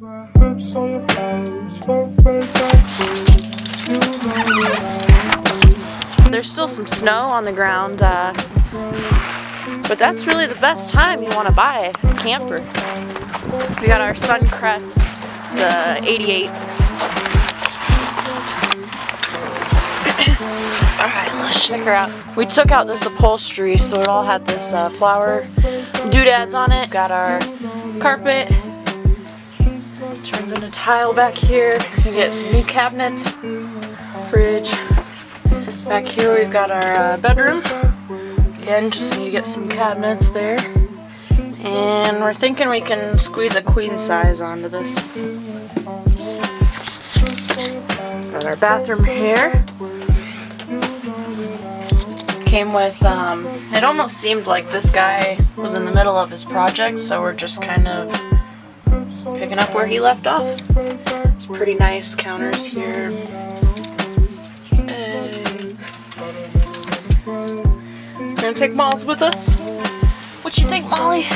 My hips on your thighs, there's still some snow on the ground, but that's really the best time you want to buy a camper. We got our Suncrest, it's a 88. Alright, let's check her out. We took out this upholstery, so it all had this flower doodads on it. Got our carpet. Turns into tile back here. You can get some new cabinets, fridge. Back here we've got our bedroom. Again, just need to get some cabinets there. And we're thinking we can squeeze a queen size onto this. Got our bathroom here. Came with, it almost seemed like this guy was in the middle of his project, so we're just kind of picking up where he left off. It's pretty nice counters here. We're gonna take Molls with us. What you think, Molly?